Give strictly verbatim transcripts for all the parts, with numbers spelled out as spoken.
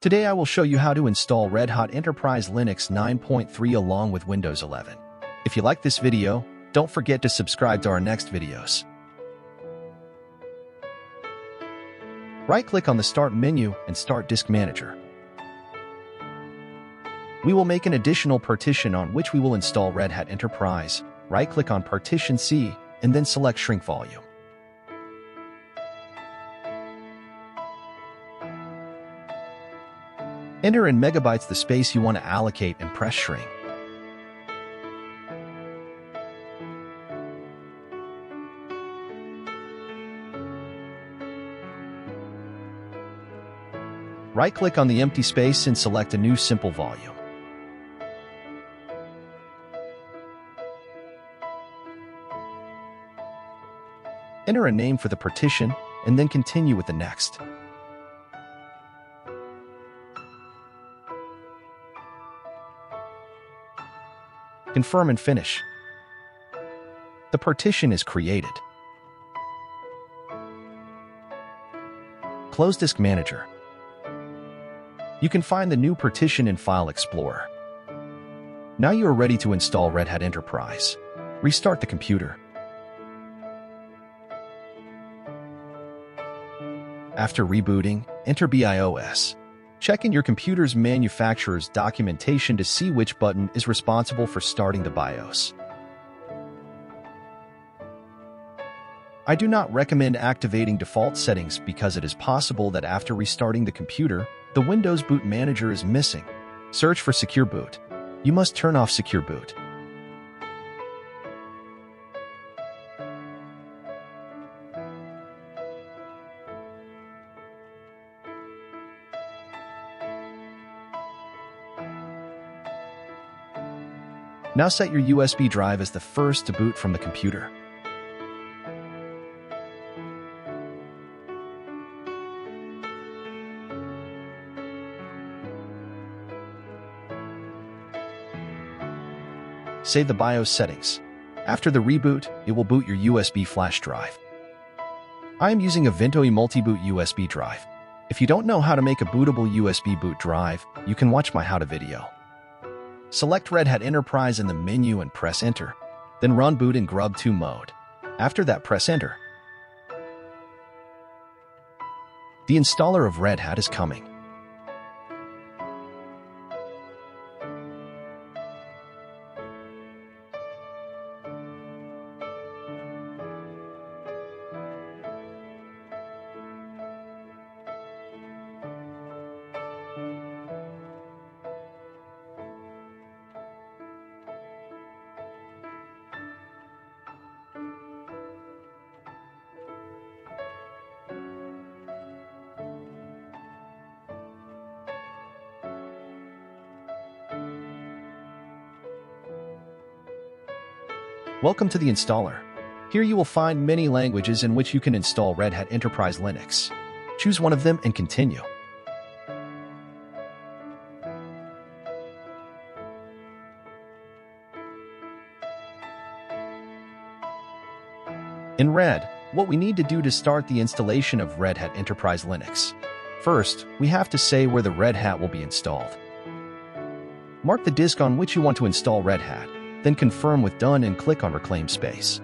Today I will show you how to install Red Hat Enterprise Linux nine point three along with Windows eleven. If you like this video, don't forget to subscribe to our next videos. Right-click on the Start menu and start Disk Manager. We will make an additional partition on which we will install Red Hat Enterprise. Right-click on Partition C and then select Shrink Volume. Enter in megabytes the space you want to allocate and press Shrink. Right-click on the empty space and select a new simple volume. Enter a name for the partition and then continue with the next. Confirm and finish. The partition is created. Close Disk Manager. You can find the new partition in File Explorer. Now you are ready to install Red Hat Enterprise. Restart the computer. After rebooting, enter BIOS. Check in your computer's manufacturer's documentation to see which button is responsible for starting the BIOS. I do not recommend activating default settings because it is possible that after restarting the computer, the Windows Boot Manager is missing. Search for Secure Boot. You must turn off Secure Boot. Now set your U S B drive as the first to boot from the computer. Save the BIOS settings. After the reboot, it will boot your U S B flash drive. I am using a Ventoy Multiboot U S B drive. If you don't know how to make a bootable U S B boot drive, you can watch my how-to video. Select Red Hat Enterprise in the menu and press Enter. Then run boot in Grub two mode. After that, press Enter. The installer of Red Hat is coming. Welcome to the installer. Here you will find many languages in which you can install Red Hat Enterprise Linux. Choose one of them and continue. In red, what we need to do to start the installation of Red Hat Enterprise Linux. First, we have to say where the Red Hat will be installed. Mark the disk on which you want to install Red Hat. Then confirm with Done and click on Reclaim Space.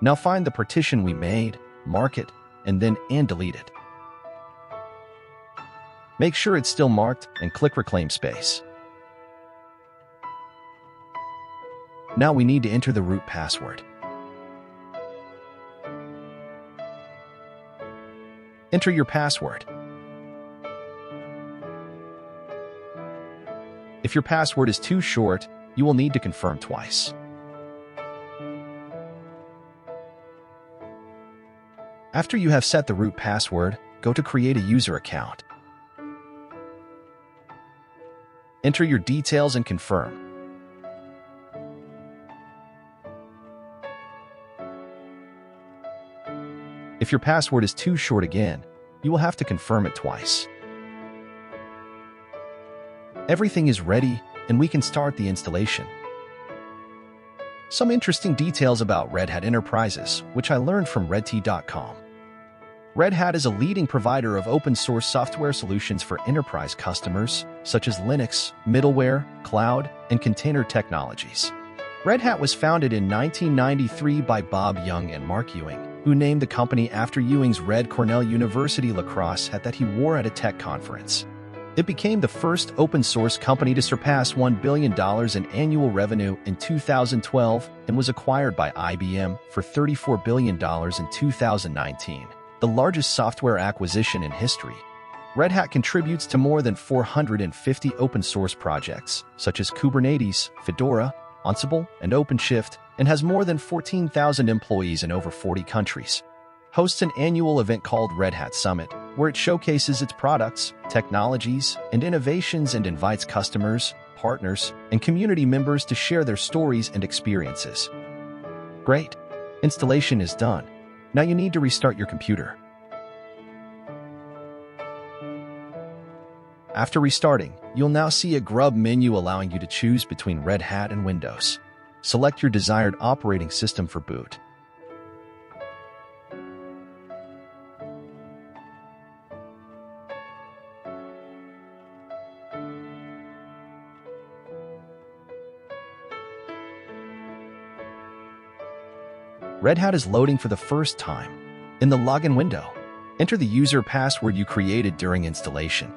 Now find the partition we made, mark it, and then and delete it. Make sure it's still marked and click Reclaim Space. Now we need to enter the root password. Enter your password. If your password is too short, you will need to confirm twice. After you have set the root password, go to Create a User Account. Enter your details and confirm. If your password is too short again, you will have to confirm it twice. Everything is ready, and we can start the installation. Some interesting details about Red Hat Enterprises, which I learned from red hat dot com. Red Hat is a leading provider of open-source software solutions for enterprise customers, such as Linux, middleware, cloud, and container technologies. Red Hat was founded in nineteen ninety-three by Bob Young and Mark Ewing, who named the company after Ewing's red Cornell University lacrosse hat that he wore at a tech conference. It became the first open-source company to surpass one billion dollars in annual revenue in two thousand twelve and was acquired by I B M for thirty-four billion dollars in two thousand nineteen, the largest software acquisition in history. Red Hat contributes to more than four hundred fifty open-source projects, such as Kubernetes, Fedora, Ansible, and OpenShift, and has more than fourteen thousand employees in over forty countries. Hosts an annual event called Red Hat Summit, where it showcases its products, technologies, and innovations and invites customers, partners, and community members to share their stories and experiences. Great. Installation is done. Now you need to restart your computer. After restarting, you'll now see a Grub menu allowing you to choose between Red Hat and Windows. Select your desired operating system for boot. Red Hat is loading for the first time. In the login window, enter the user password you created during installation.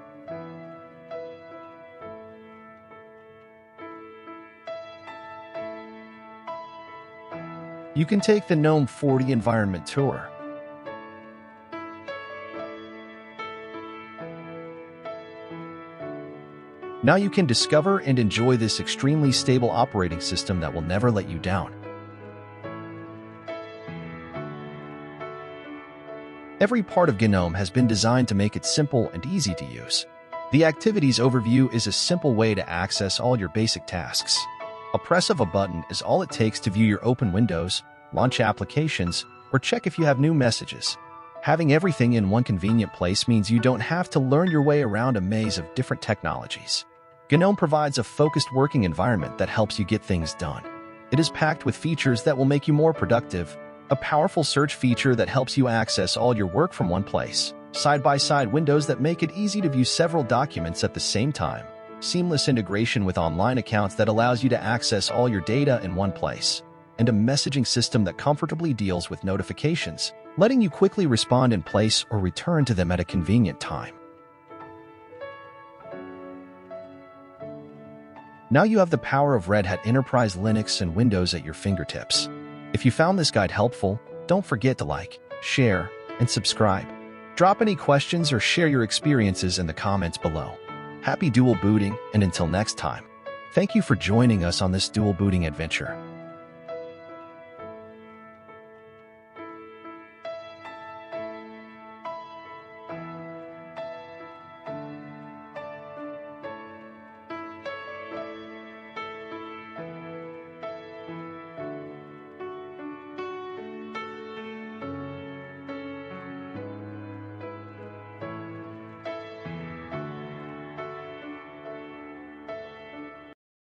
You can take the GNOME forty environment tour. Now you can discover and enjoy this extremely stable operating system that will never let you down. Every part of GNOME has been designed to make it simple and easy to use. The Activities Overview is a simple way to access all your basic tasks. A press of a button is all it takes to view your open windows, launch applications, or check if you have new messages. Having everything in one convenient place means you don't have to learn your way around a maze of different technologies. GNOME provides a focused working environment that helps you get things done. It is packed with features that will make you more productive, a powerful search feature that helps you access all your work from one place, side-by-side windows that make it easy to view several documents at the same time, seamless integration with online accounts that allows you to access all your data in one place, and a messaging system that comfortably deals with notifications, letting you quickly respond in place or return to them at a convenient time. Now you have the power of Red Hat Enterprise Linux and Windows at your fingertips. If you found this guide helpful, don't forget to like, share, and subscribe. Drop any questions or share your experiences in the comments below. Happy dual booting, and until next time, thank you for joining us on this dual booting adventure.